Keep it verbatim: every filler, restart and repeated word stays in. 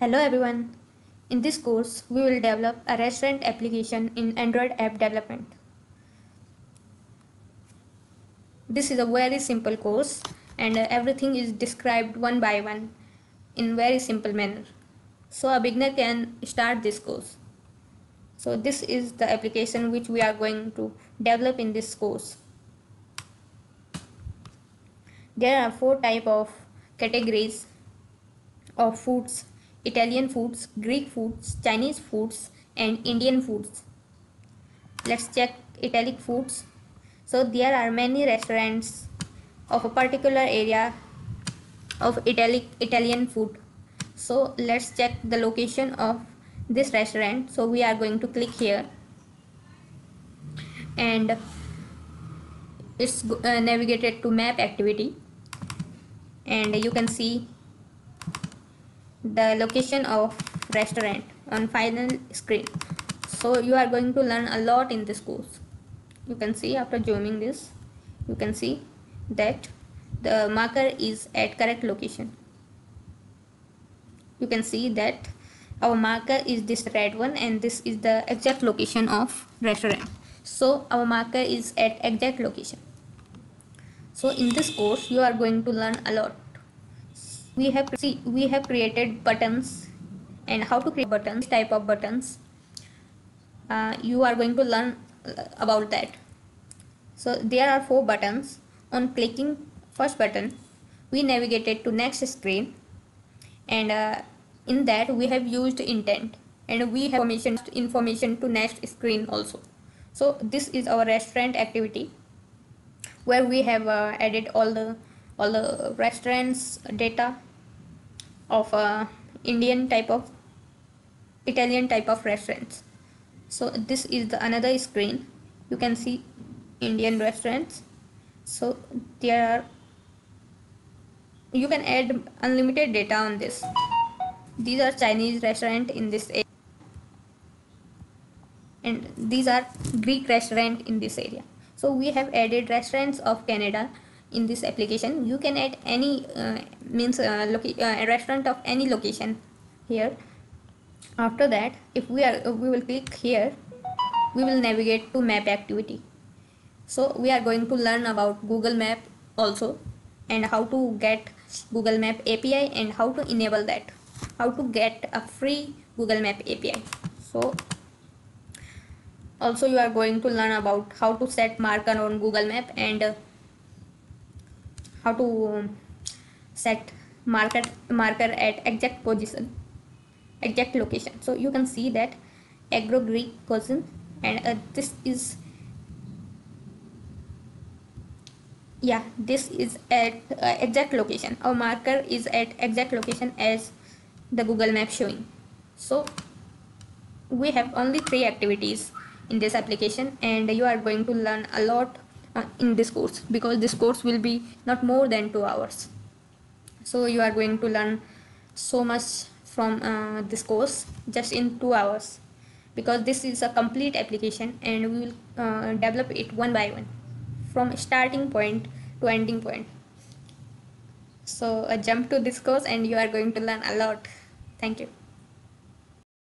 Hello everyone, in this course we will develop a restaurant application in Android app development. This is a very simple course and everything is described one by one in very simple manner. So a beginner can start this course. So this is the application which we are going to develop in this course. There are four types of categories of foods: Italian foods, Greek foods, Chinese foods and Indian foods. Let's check Italian foods. So there are many restaurants of a particular area of Italian Italian food. So let's check the location of this restaurant. So we are going to click here and it's uh, navigated to map activity, and you can see the location of restaurant on final screen. So you are going to learn a lot in this course. You can see, after zooming this, you can see that the marker is at correct location. You can see that our marker is this red one and this is the exact location of restaurant. So our marker is at exact location. So in this course you are going to learn a lot. We have see we have created buttons and how to create buttons, type of buttons. Uh, you are going to learn about that. So there are four buttons. On clicking first button, we navigated to next screen, and uh, in that we have used intent and we have information information to next screen also. So this is our restaurant activity where we have uh, added all the all the restaurants data of uh, Indian type of Italian type of restaurants. So this is the another screen. You can see Indian restaurants. So there are, you can add unlimited data on this. These are Chinese restaurant in this area and these are Greek restaurant in this area. So we have added restaurants of Canada in this application. You can add any uh, means uh, uh, restaurant of any location here. After that, if we are we will click here, we will navigate to map activity. So we are going to learn about Google Map also and how to get Google Map A P I and how to enable that, how to get a free Google Map A P I. So also you are going to learn about how to set marker on Google Map and uh, how to set marker marker at exact position, exact location. So you can see that agro Greek cuisine, and uh, this is yeah this is at uh, exact location. Our marker is at exact location as the Google Map showing. So we have only three activities in this application and you are going to learn a lot Uh, in this course, because this course will be not more than two hours. So you are going to learn so much from uh, this course just in two hours, because this is a complete application and we will uh, develop it one by one from starting point to ending point. So uh, jump to this course and you are going to learn a lot. Thank you.